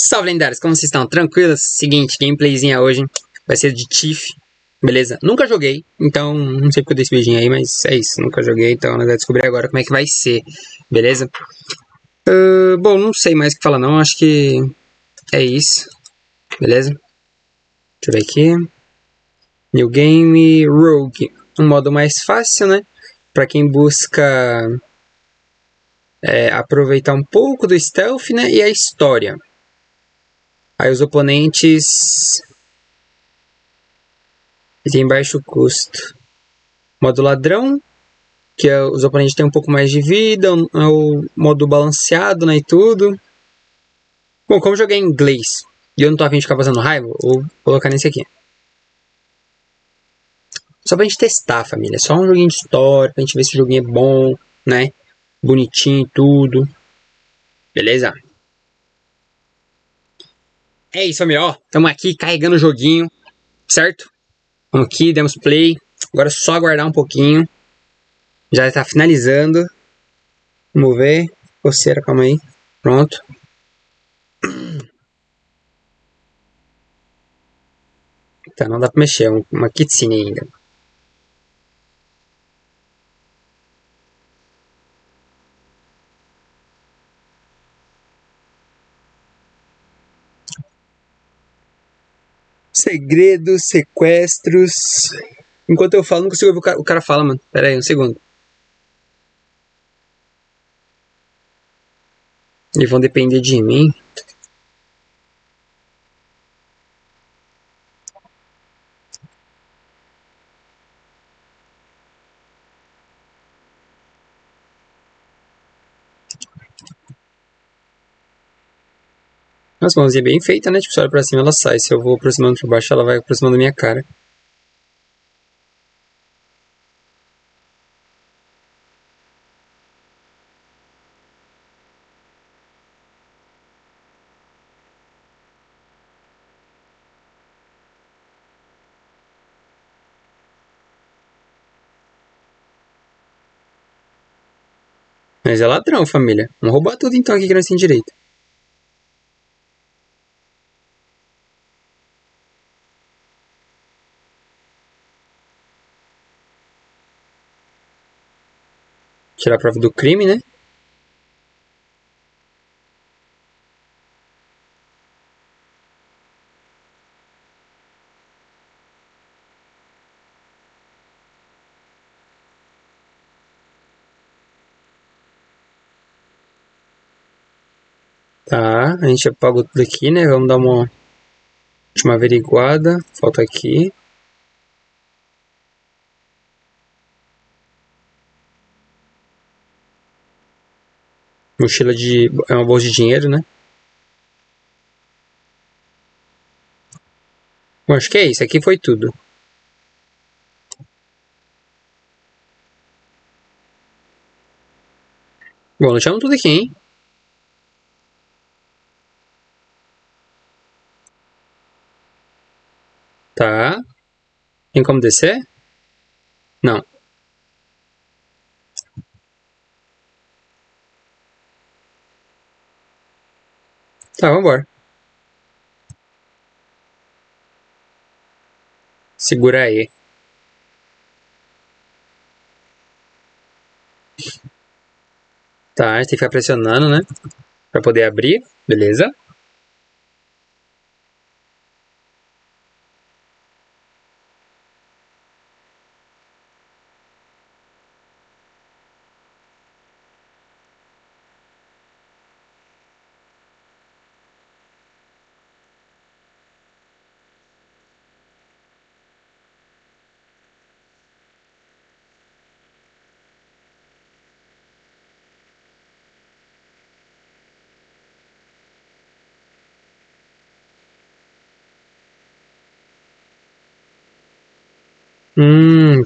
Salve, lendários, como vocês estão? Tranquilos? Seguinte, gameplayzinha hoje, hein? Vai ser de Thief, beleza? Nunca joguei, então não sei porque eu dei esse beijinho aí, mas é isso, nunca joguei, então nós vamos descobrir agora como é que vai ser, beleza? Bom, não sei mais o que falar não, acho que é isso, beleza? Deixa eu ver aqui, New Game, Rogue, um modo mais fácil, né? Pra quem busca aproveitar um pouco do stealth, né? E a história. Aí os oponentes tem baixo custo. Modo ladrão, que os oponentes têm um pouco mais de vida, o modo balanceado, né, e tudo. Bom, como eu joguei em inglês e eu não tô afim de ficar passando raiva, vou colocar nesse aqui. Só pra gente testar, família. Só um joguinho de história, pra gente ver se o joguinho é bom, né, bonitinho e tudo. Beleza? É isso, família, ó, estamos aqui carregando o joguinho, certo? Vamos aqui, demos play, agora é só aguardar um pouquinho. Já está finalizando. Vamos ver, coceira, calma aí, pronto. Tá, não dá pra mexer, é uma cutscene ainda. Segredos, sequestros. Enquanto eu falo, não consigo ouvir o cara fala, mano. Pera aí, um segundo. Eles vão depender de mim. Nossa, mãozinha bem feita, né? Tipo, se olha pra cima, ela sai. Se eu vou aproximando pra baixo, ela vai aproximando da minha cara. Mas é ladrão, família. Vamos roubar tudo então aqui que nós temos direito. Tirar a prova do crime, né? Tá, a gente apagou tudo aqui, né? Vamos dar uma última averiguada. Falta aqui. Mochila de... é uma bolsa de dinheiro, né? Bom, acho que é isso. Aqui foi tudo. Bom, deixamos tudo aqui, hein? Tá. Tem como descer? Não. Tá, vambora. Segura aí. Tá, a gente tem que ficar pressionando, né? Pra poder abrir. Beleza.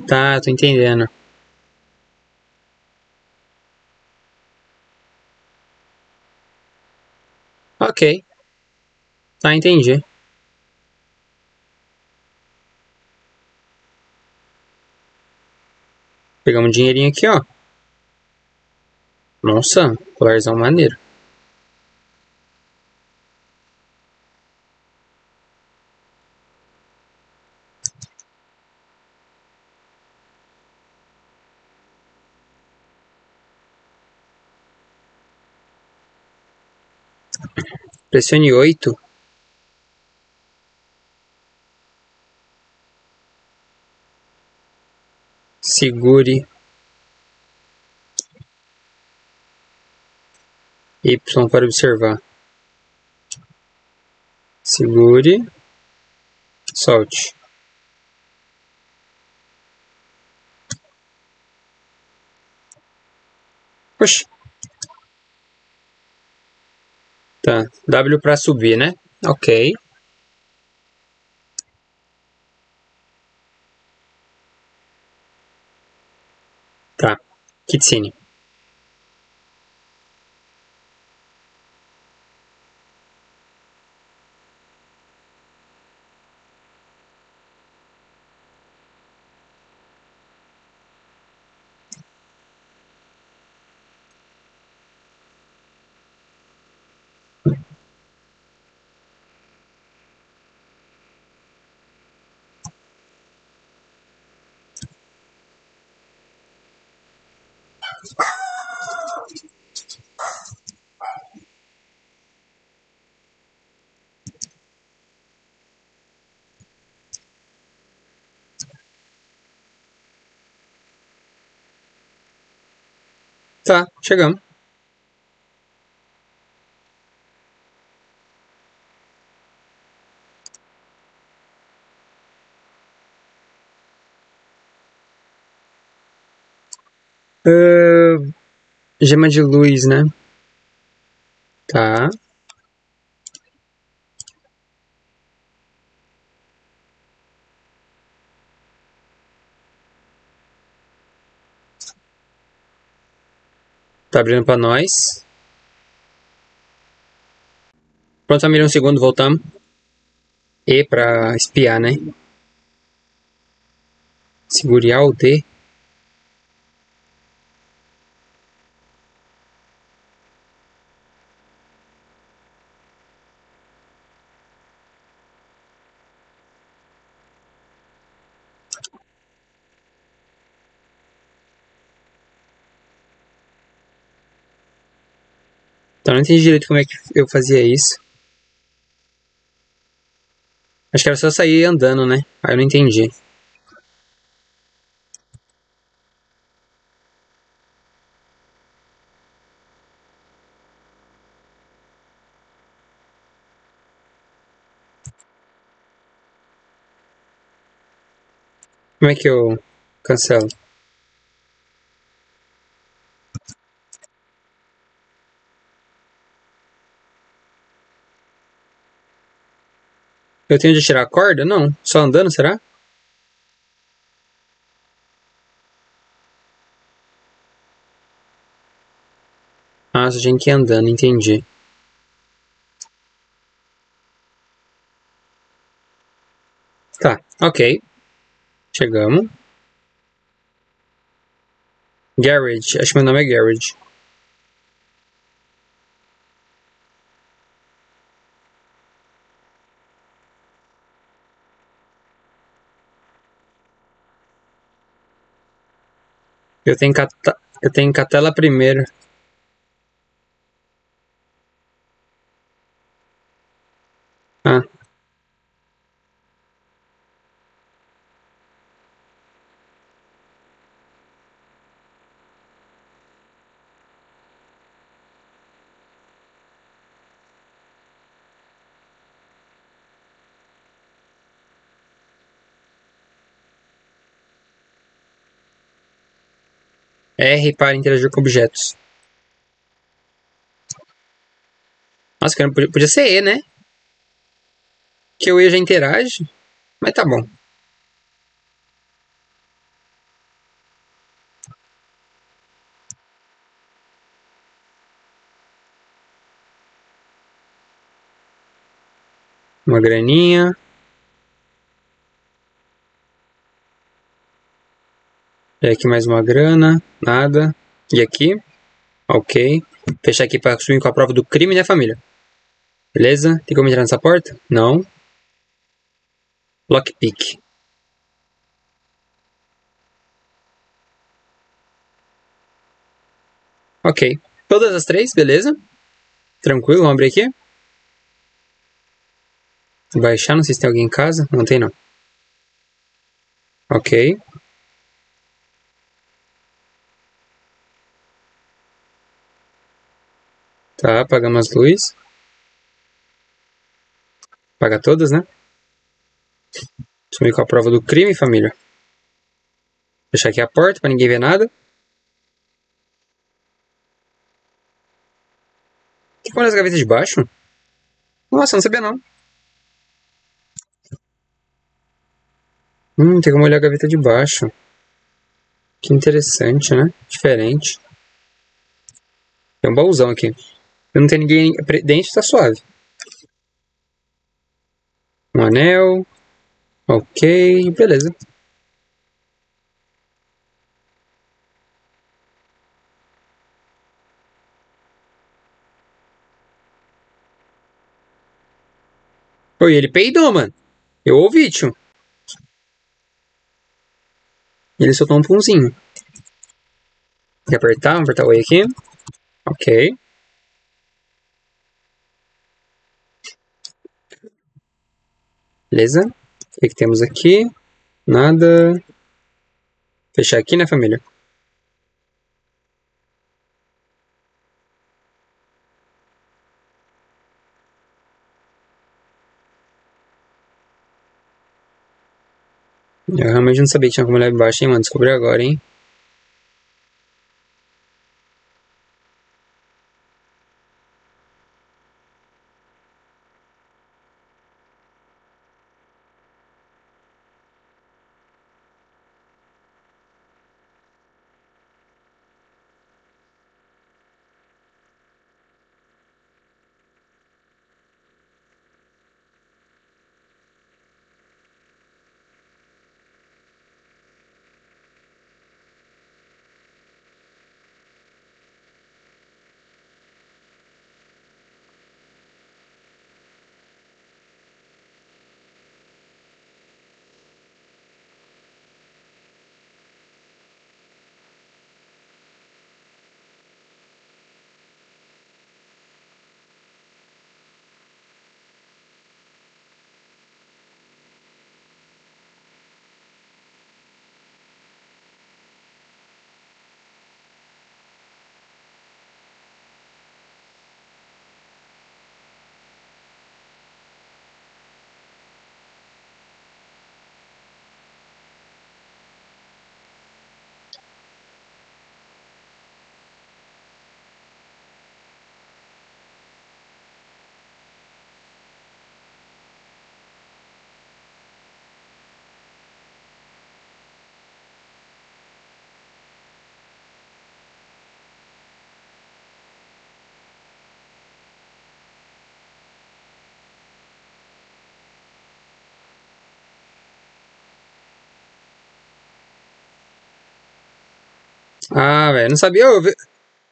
Tá, tô entendendo. Ok. Tá, entendi. Pegamos um dinheirinho aqui, ó. Nossa, colarzão maneiro. Pressione 8. Segure. Y para observar. Segure. Solte. Oxi. Tá, W para subir, né? Ok. Tá, cutscene. Tá, chegamos. Gema de luz, né? Tá. Tá abrindo pra nós. Pronto, amiga, um segundo, voltamos. E pra espiar, né? Segure A ou D. Então, não entendi direito como é que eu fazia isso. Acho que era só sair andando, né? Aí eu não entendi. Como é que eu cancelo? Eu tenho de tirar a corda? Não. Só andando, será? Ah, só tinha que ir andando, entendi. Tá, ok. Chegamos. Garrett. Acho que meu nome é Garrett. Eu tenho catela primeiro. Ah. R para interagir com objetos. Nossa, que podia ser E, né? Que o E já interage. Mas tá bom. Uma graninha. E aqui mais uma grana, nada. E aqui, ok. Fechar aqui para subir com a prova do crime, né, família? Beleza? Tem como entrar nessa porta? Não. Lockpick. Ok. Todas as três, beleza? Tranquilo, vamos abrir aqui. Baixar, não sei se tem alguém em casa. Não tem, não. Ok. Tá, apagamos as luzes. Apaga todas, né? Sumir com a prova do crime, família. Deixar aqui a porta pra ninguém ver nada. O que foi nas gavetas de baixo? Nossa, não sabia não. Tem como olhar a gaveta de baixo. Que interessante, né? Diferente. Tem um baúzão aqui. Não tem ninguém dentro, tá suave. Um anel. Ok, beleza. Oi, ele peidou, mano. Eu ouvi, tio. Ele soltou um punzinho. Tem que apertar, vamos apertar o E aqui. Ok. Beleza. O que temos aqui? Nada. Fechar aqui, né, família? Eu realmente não sabia que tinha como olhar embaixo, hein, mano? Descobri agora, hein? Ah, velho, não sabia.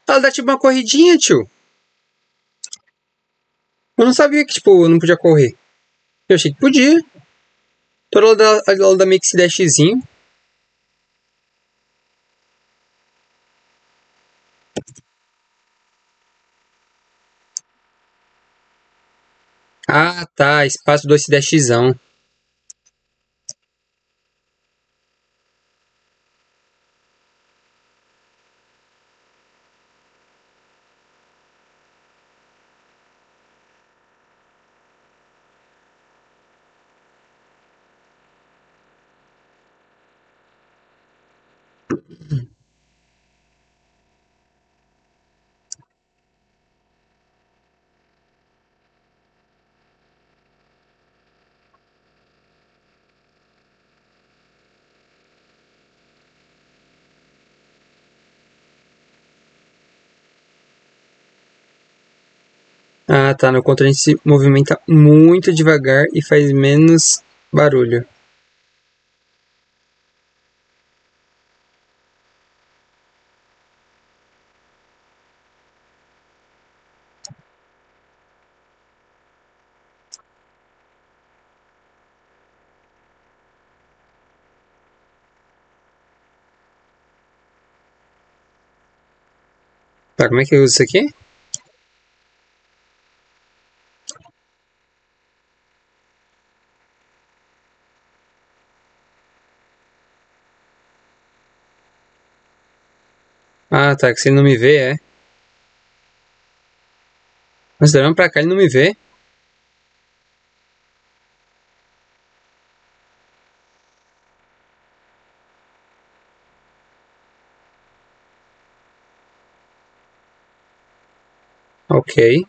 Ela dá tipo uma corridinha, tio. Eu não sabia que, tipo, eu não podia correr. Eu achei que podia. Toda ela dá meio que esse dashzinho. Ah, tá. Espaço do esse dashzão. Ah, tá. No controle a gente se movimenta muito devagar e faz menos barulho. Tá, como é que eu uso isso aqui? Ah, tá, que se ele não me vê, é. Nós olhamos pra cá, ele não me vê. Ok.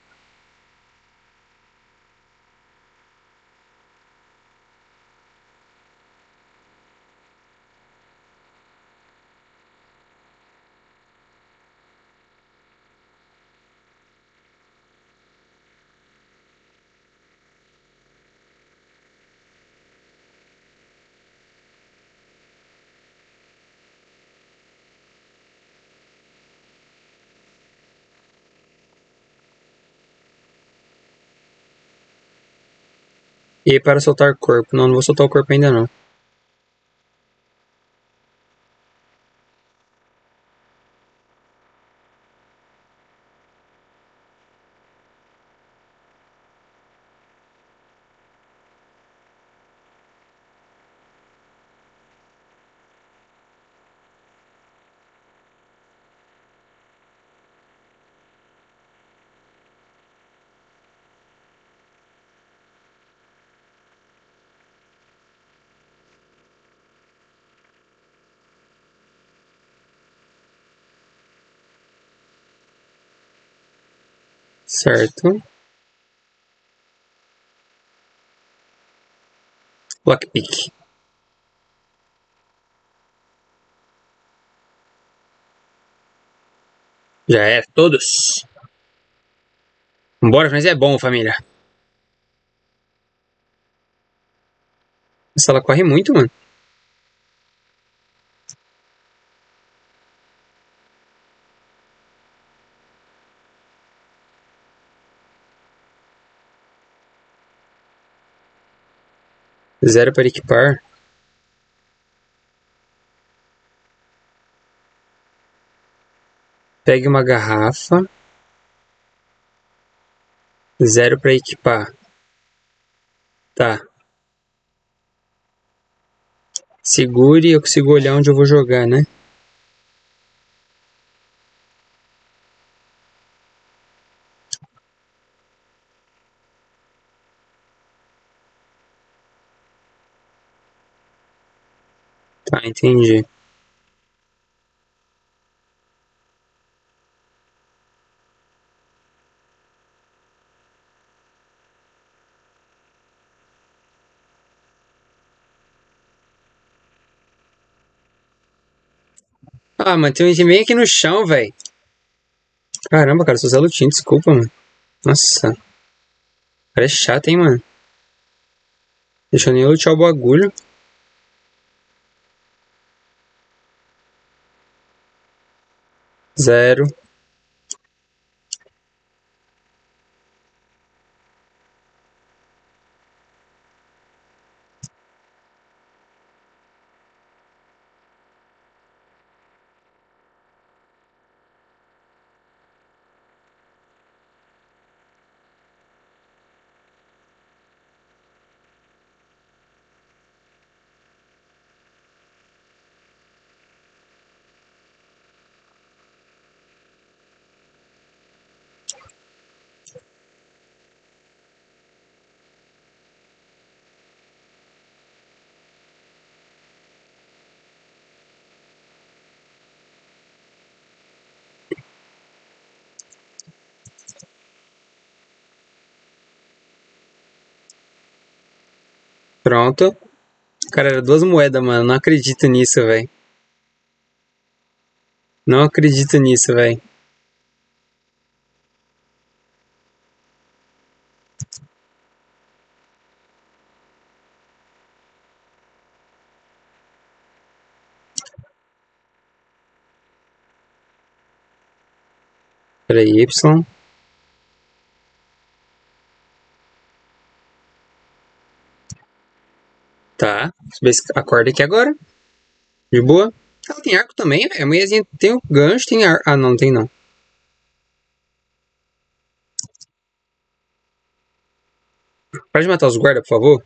E para soltar o corpo. Não, não vou soltar o corpo ainda não. Certo. Lockpick. Já era, todos. Vambora, mas é bom, família. Essa ela corre muito, mano. Zero para equipar. Pegue uma garrafa. Zero para equipar. Tá. Segure, eu consigo olhar onde eu vou jogar, né? Ah, entendi. Ah, mano, tem um item bem aqui no chão, velho. Caramba, cara, sou Zé Lutinho, desculpa, mano. Nossa. O cara é chato, hein, mano. Deixa eu nem lutear o bagulho. Zero. Pronto. Cara, era 2 moedas, mano. Não acredito nisso, velho. Não acredito nisso, velho. Peraí, Y. Tá, acorda aqui agora. De boa. Ela tem arco também, velho. A mulherzinha tem o gancho, tem arco. Ah, não, tem não. Para de matar os guardas, por favor.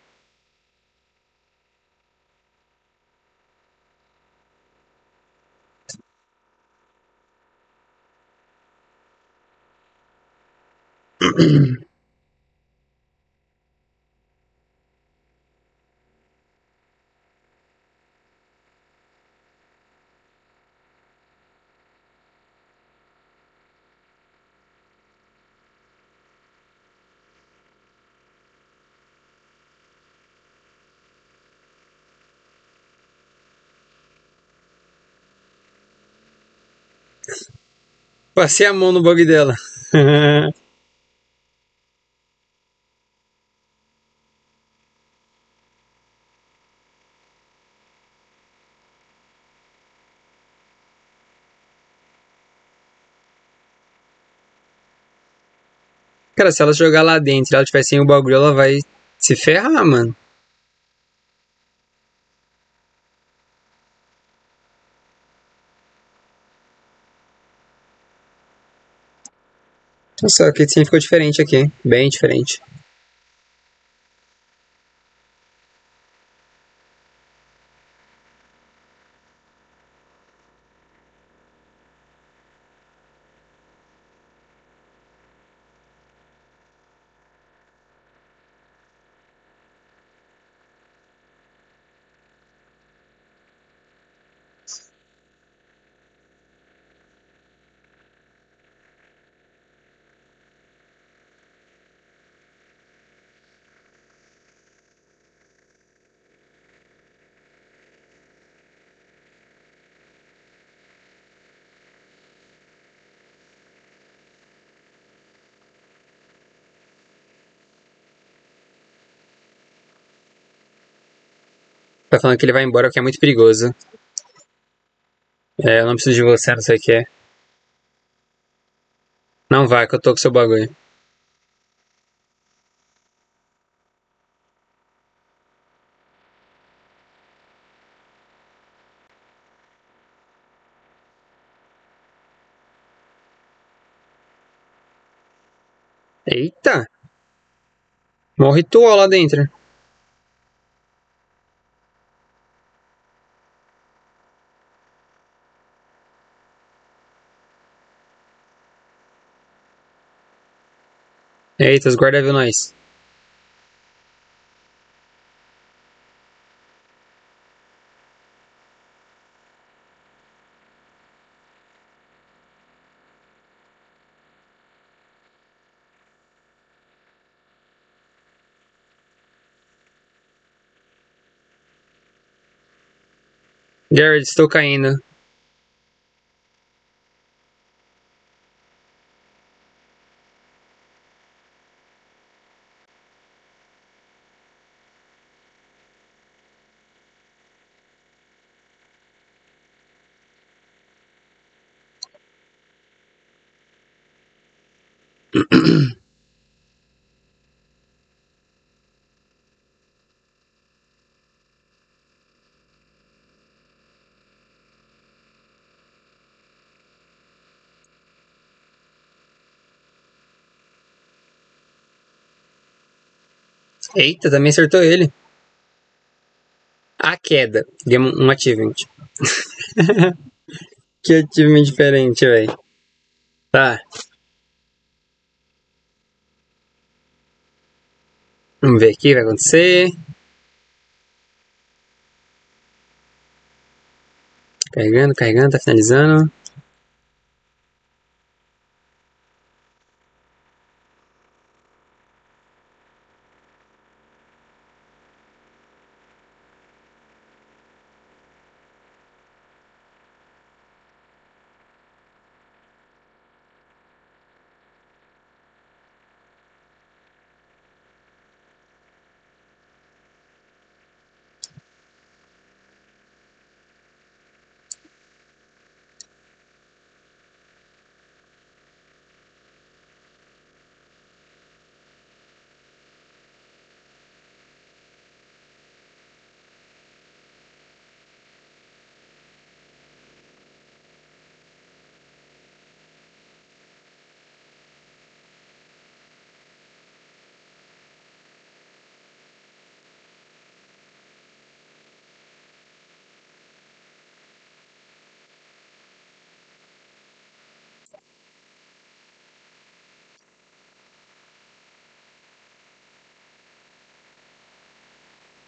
Passei a mão no bug dela. Cara, se ela jogar lá dentro e ela tiver sem o bagulho, ela vai se ferrar, mano. Nossa, o kitzinho ficou diferente aqui, bem diferente. Tá falando que ele vai embora, que é muito perigoso. É, eu não preciso de você, não sei o que é. Não vai, que eu tô com seu bagulho. Eita! Morre tua lá dentro. Eita, os guarda viu nós. Garrett, estou caindo. Eita, também acertou ele. A queda. Game um achievement. Que achievement diferente, velho. Tá. Vamos ver aqui o que vai acontecer. Carregando, carregando, tá finalizando.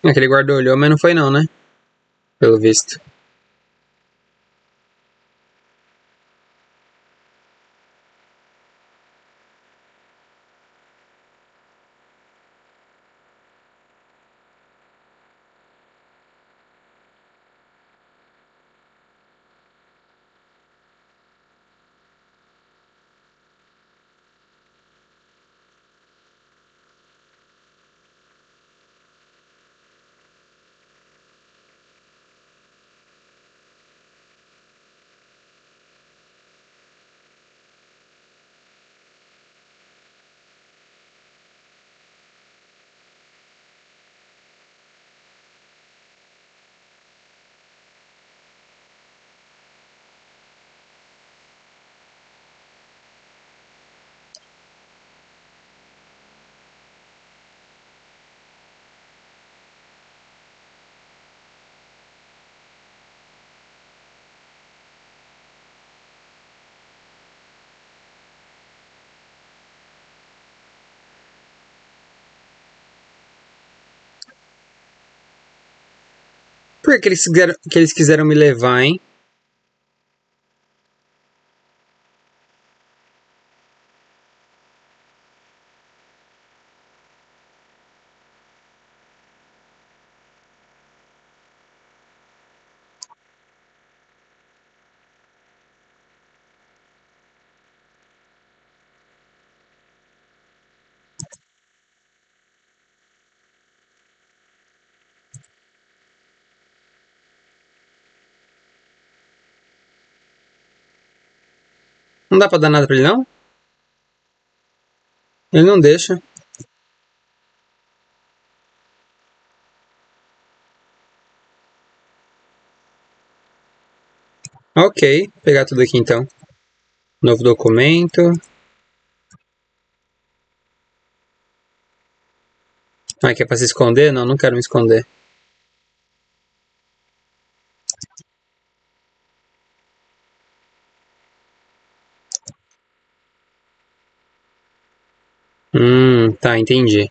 Aquele guarda olhou, mas não foi não, né? Pelo visto. Por que eles quiseram me levar, hein? Não dá pra dar nada pra ele, não? Ele não deixa. Ok, vou pegar tudo aqui então. Novo documento. Ah, aqui é pra se esconder? Não, não quero me esconder. Tá, entendi.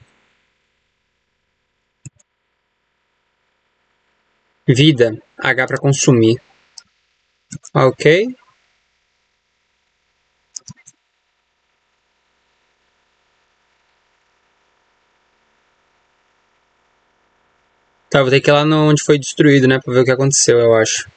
Vida. H pra consumir. Ok. Tá, vou ter que ir lá onde foi destruído, né? Pra ver o que aconteceu, eu acho.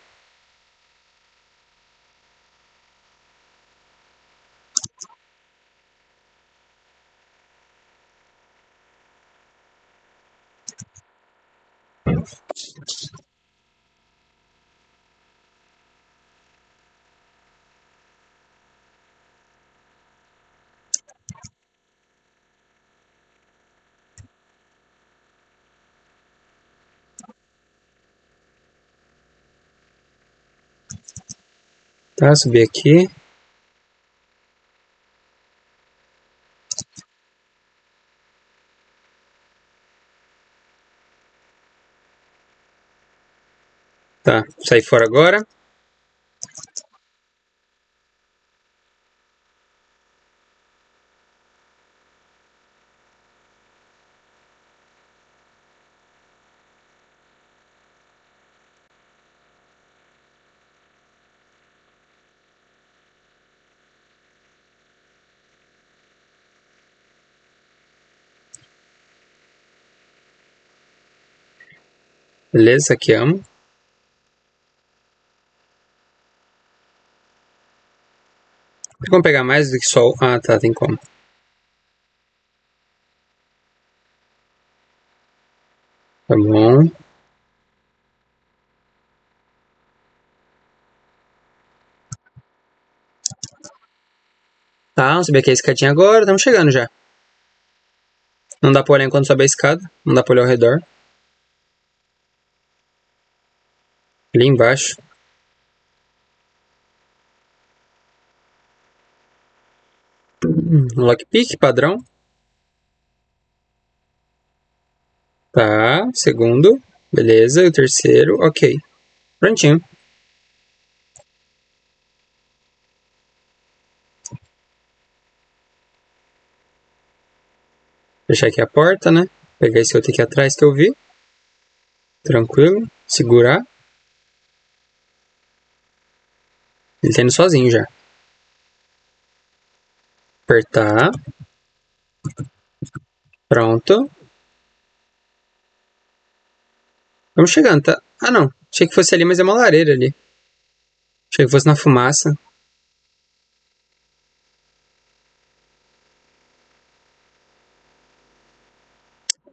Tá, subir aqui. Tá, sair fora agora. Beleza, aqui amo. Tem como pegar mais do que só... Ah, tá, tem como. Tá bom. Tá, vamos subir aqui a escadinha agora. Estamos chegando já. Não dá pra olhar enquanto sobe a escada. Não dá pra olhar ao redor. Ali embaixo. Lockpick padrão. Tá, segundo. Beleza, e o terceiro, ok. Prontinho. Fechar aqui a porta, né? Pegar esse outro aqui atrás que eu vi. Tranquilo, segurar. Ele tá indo sozinho já. Apertar. Pronto. Vamos chegando, tá? Ah, não. Achei que fosse ali, mas é uma lareira ali. Achei que fosse na fumaça.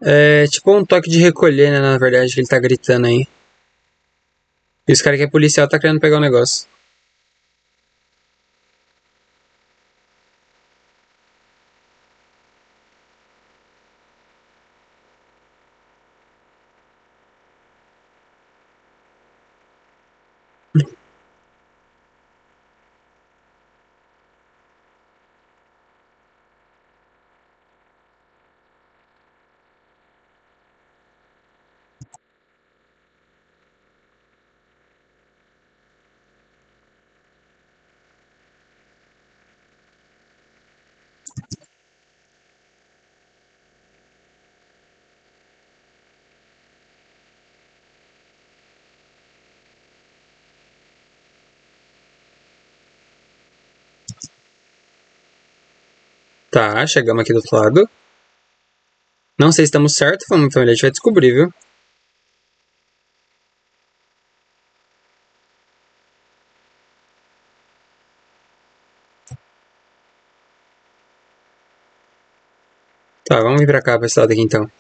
É tipo um toque de recolher, né? Na verdade, que ele tá gritando aí. E os caras que é policial tá querendo pegar o negócio. Tá, chegamos aqui do outro lado. Não sei se estamos certo, família, a gente vai descobrir, viu? Tá, vamos vir pra cá, pra esse lado aqui então.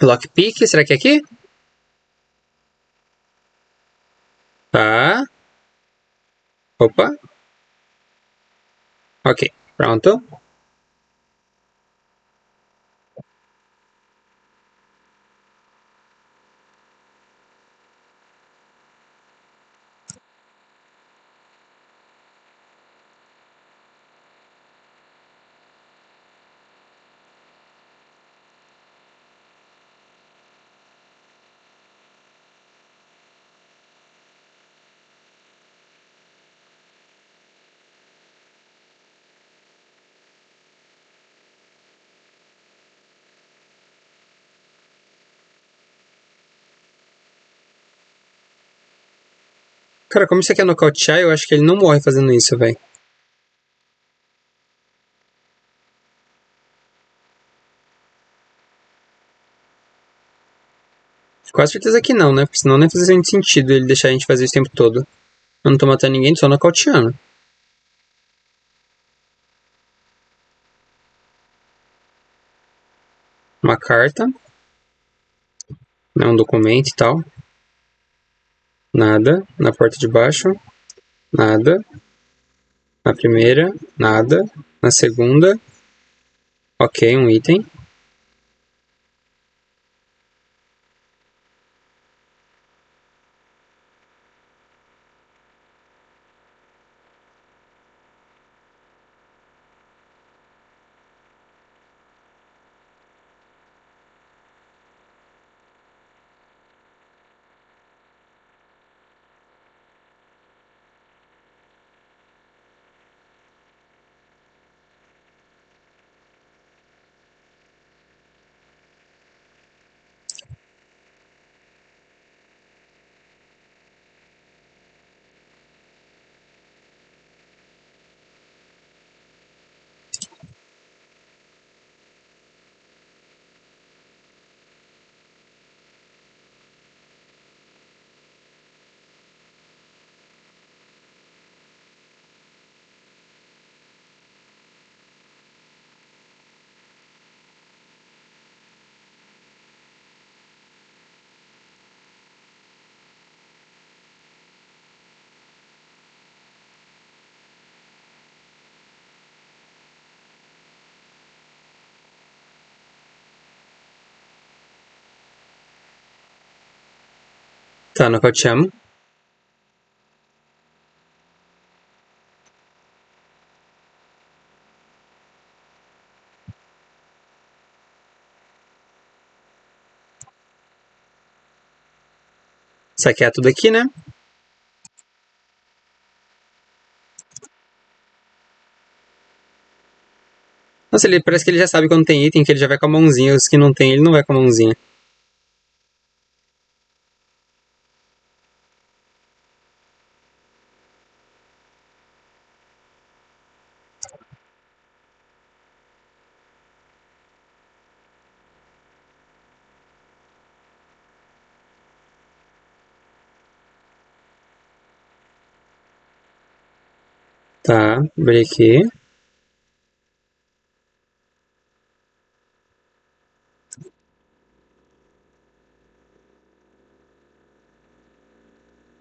Lockpick, será que é aqui? Tá. Opa. Ok, pronto. Cara, como isso aqui é nocautear, eu acho que ele não morre fazendo isso, velho. Quase certeza que não, né? Porque senão nem fazia muito sentido ele deixar a gente fazer isso o tempo todo. Eu não tô matando ninguém, só nocauteando. Uma carta. Não, um documento e tal. Nada. Na porta de baixo. Nada. Na primeira. Nada. Na segunda. Ok, um item. తనొక చెం saquear tudo aqui, né? Nossa, ele parece que ele já sabe quando tem item, que ele já vai com a mãozinha. Os que não tem, ele não vai com a mãozinha. Tá, abri aqui.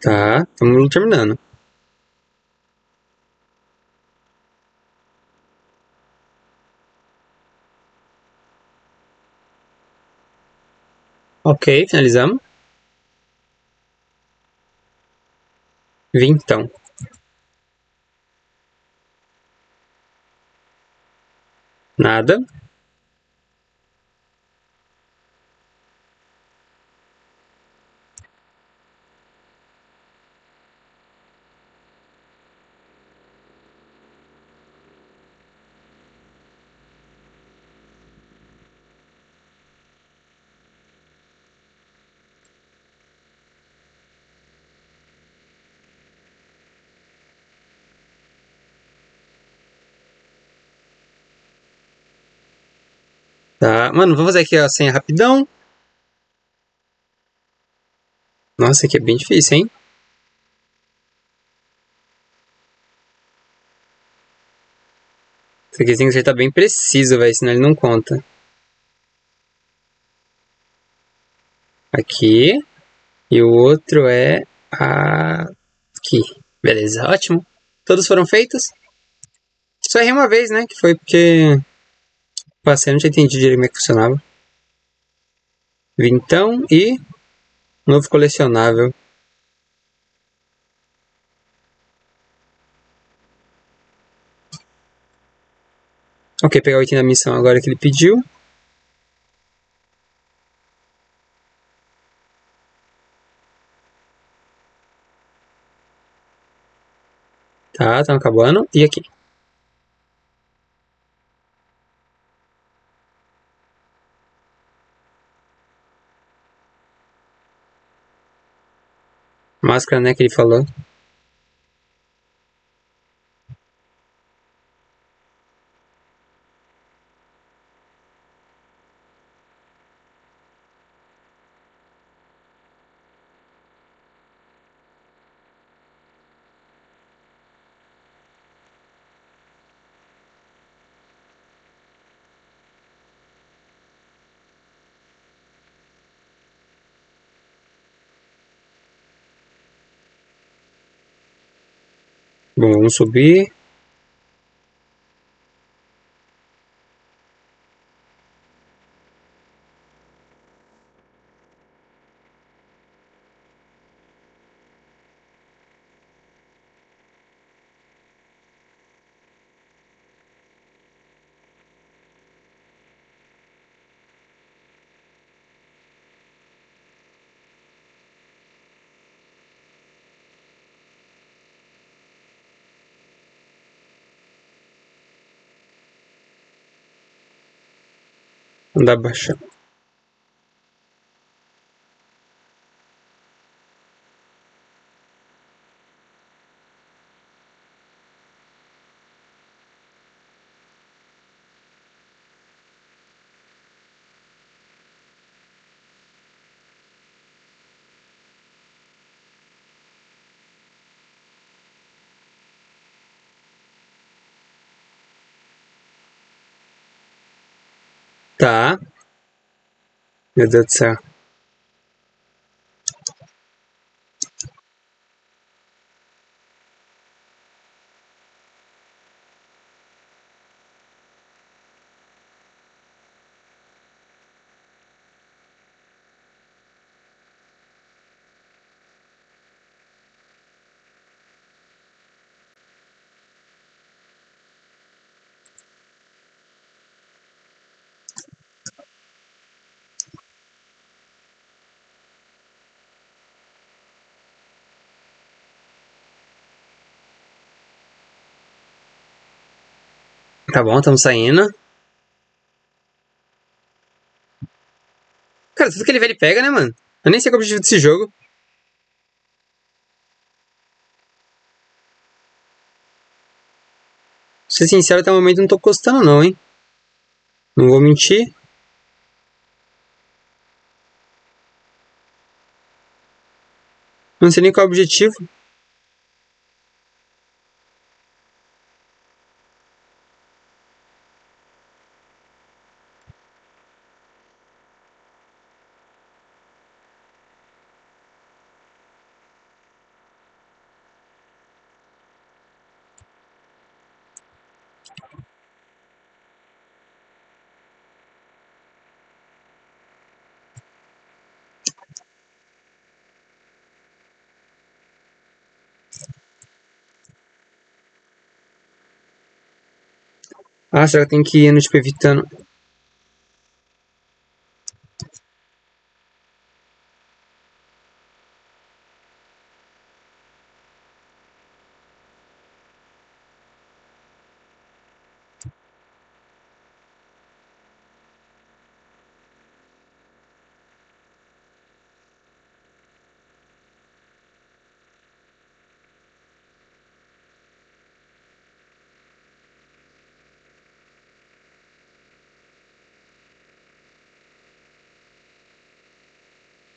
Tá, estamos terminando. Ok, finalizamos. Vintão. Nada. Tá, mano, vou fazer aqui a senha rapidão. Nossa, aqui é bem difícil, hein? Isso aqui tem que acertar bem preciso, velho, senão ele não conta. Aqui. E o outro é aqui. Beleza, ótimo. Todos foram feitos. Só errei uma vez, né? Que foi porque... passei, não tinha entendido direito como é que funcionava. Vintão e novo colecionável. Ok, pegar o item da missão agora que ele pediu. Tá, estão acabando. E aqui. Máscara, né, que ele falou. Bom, vamos subir. Andar baixando. Tá. Meu Deus do céu. Tá bom, estamos saindo. Cara, tudo que ele vê, ele pega, né, mano? Eu nem sei qual é o objetivo desse jogo. Pra ser sincero, até o momento não tô gostando não, hein? Não vou mentir. Não sei nem qual é o objetivo. Ah, será que tem que ir no tipo evitando?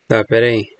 Tá, pera aí.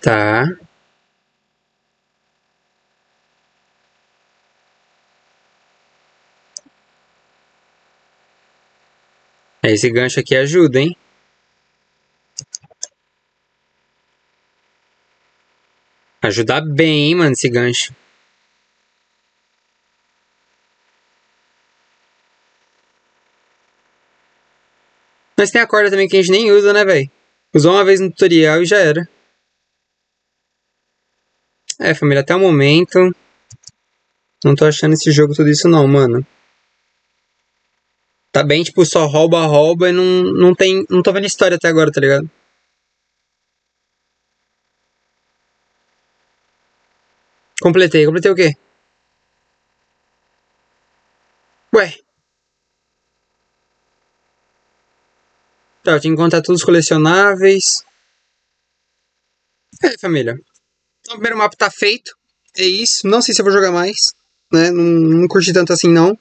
Tá. Esse gancho aqui ajuda, hein? Ajuda bem, hein, mano, esse gancho. Mas tem a corda também que a gente nem usa, né, velho? Usou uma vez no tutorial e já era. É, família, até o momento não tô achando esse jogo tudo isso não, mano. Tá bem, tipo, só rouba e não tem... Não tô vendo história até agora, tá ligado? Completei o quê? Ué. Tá, eu tinha que encontrar todos os colecionáveis. É, família. Então, o primeiro mapa tá feito, é isso, não sei se eu vou jogar mais, né, não curti tanto assim não.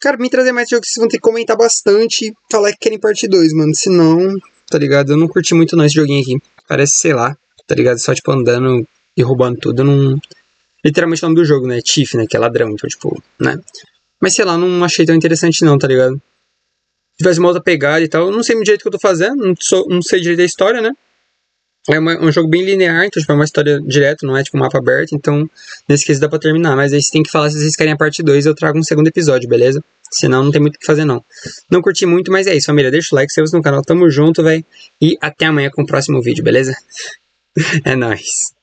Cara, me trazer mais jogos, vocês vão ter que comentar bastante e falar que querem parte 2, mano, senão, tá ligado, eu não curti muito não esse joguinho aqui, parece, sei lá, tá ligado, só tipo andando e roubando tudo, eu não, literalmente o nome do jogo, né, Thief, né, que é ladrão, então tipo, né, mas sei lá, não achei tão interessante não, tá ligado, se tivesse uma outra pegada e tal, eu não sei o jeito que eu tô fazendo, não sei direito da história, né. É um jogo bem linear, então tipo, é uma história direta, não é tipo um mapa aberto, então nesse caso dá pra terminar. Mas aí vocês têm que falar se vocês querem a parte 2, eu trago um segundo episódio, beleza? Senão não tem muito o que fazer não. Não curti muito, mas é isso, família. Deixa o like, se inscreva no canal, tamo junto, velho. E até amanhã com o próximo vídeo, beleza? É nóis.